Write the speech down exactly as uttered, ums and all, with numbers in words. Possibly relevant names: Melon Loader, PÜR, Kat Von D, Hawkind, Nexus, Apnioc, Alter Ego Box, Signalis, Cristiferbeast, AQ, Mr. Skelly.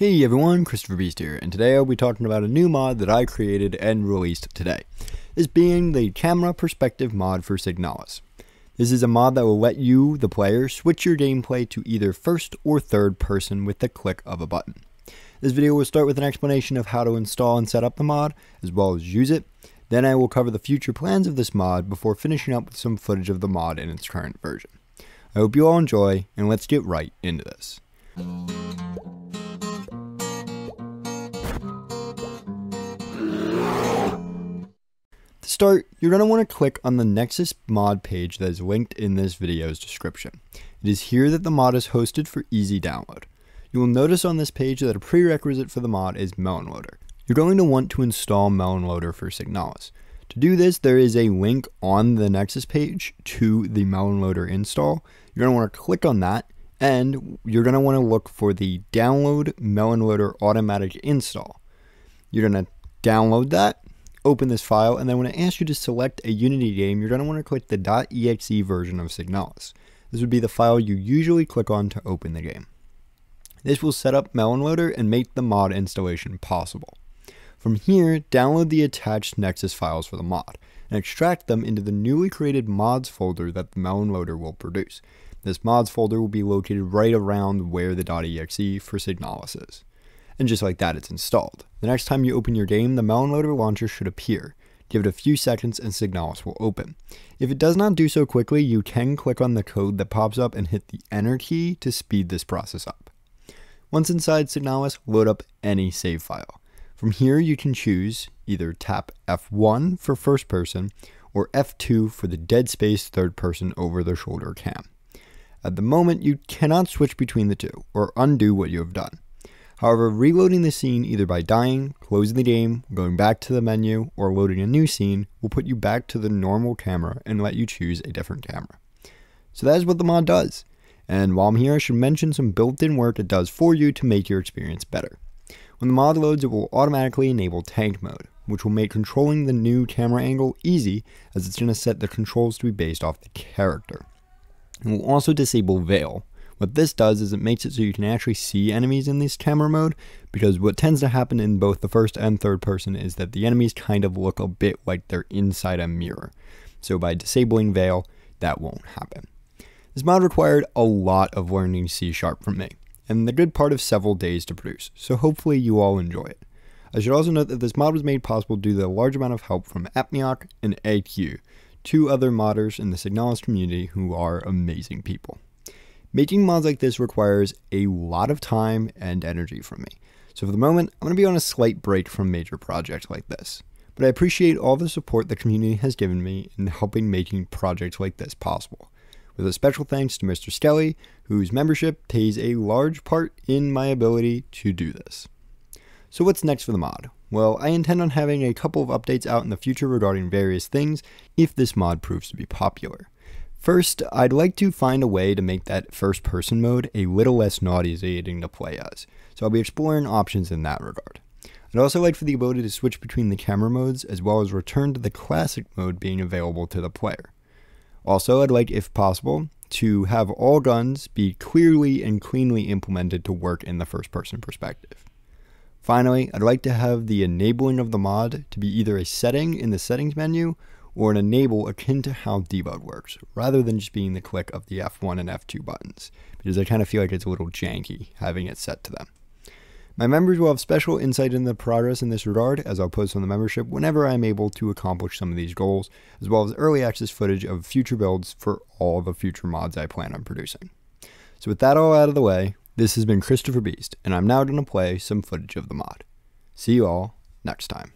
Hey everyone, Cristiferbeast here, and today I'll be talking about a new mod that I created and released today. This being the camera perspective mod for Signalis. This is a mod that will let you, the player, switch your gameplay to either first or third person with the click of a button. This video will start with an explanation of how to install and set up the mod, as well as use it. Then I will cover the future plans of this mod before finishing up with some footage of the mod in its current version. I hope you all enjoy, and let's get right into this. To start, you're going to want to click on the Nexus mod page that is linked in this video's description. It is here that the mod is hosted for easy download. You will notice on this page that a prerequisite for the mod is Melon Loader. You're going to want to install Melon Loader for Signalis. To do this, there is a link on the Nexus page to the Melon Loader install. You're going to want to click on that, and you're going to want to look for the Download Melon Loader Automatic Install. You're going to download that. Open this file, and then when I ask you to select a Unity game, you're going to want to click the .exe version of Signalis. This would be the file you usually click on to open the game. This will set up Melon Loader and make the mod installation possible. From here, download the attached Nexus files for the mod, and extract them into the newly created mods folder that the Melon Loader will produce. This mods folder will be located right around where the .exe for Signalis is. And just like that, it's installed. The next time you open your game, the Melon Loader launcher should appear. Give it a few seconds and Signalis will open. If it does not do so quickly, you can click on the code that pops up and hit the Enter key to speed this process up. Once inside Signalis, load up any save file. From here, you can choose either tap F one for first person or F two for the dead space third person over the shoulder cam. At the moment, you cannot switch between the two or undo what you have done. However, reloading the scene either by dying, closing the game, going back to the menu, or loading a new scene will put you back to the normal camera and let you choose a different camera. So that is what the mod does. And while I'm here, I should mention some built-in work it does for you to make your experience better. When the mod loads, it will automatically enable tank mode, which will make controlling the new camera angle easy, as it's going to set the controls to be based off the character. It will also disable veil. What this does is it makes it so you can actually see enemies in this camera mode, because what tends to happen in both the first and third person is that the enemies kind of look a bit like they're inside a mirror. So by disabling veil, that won't happen. This mod required a lot of learning C sharp from me, and the good part of several days to produce, so hopefully you all enjoy it. I should also note that this mod was made possible due to a large amount of help from Apnioc and A Q, two other modders in the Signalis community who are amazing people. Making mods like this requires a lot of time and energy from me, so for the moment, I'm going to be on a slight break from major projects like this. But I appreciate all the support the community has given me in helping making projects like this possible, with a special thanks to Mister Skelly, whose membership plays a large part in my ability to do this. So what's next for the mod? Well, I intend on having a couple of updates out in the future regarding various things if this mod proves to be popular. First, I'd like to find a way to make that first person mode a little less nauseating to play as, so I'll be exploring options in that regard. I'd also like for the ability to switch between the camera modes, as well as return to the classic mode being available to the player. Also, I'd like, if possible, to have all guns be clearly and cleanly implemented to work in the first person perspective. Finally, I'd like to have the enabling of the mod to be either a setting in the settings menu, or an enable akin to how debug works, rather than just being the click of the F one and F two buttons, because I kind of feel like it's a little janky having it set to them. My members will have special insight into the progress in this regard, as I'll post on the membership whenever I'm able to accomplish some of these goals, as well as early access footage of future builds for all the future mods I plan on producing. So with that all out of the way, this has been Cristiferbeast, and I'm now going to play some footage of the mod. See you all next time.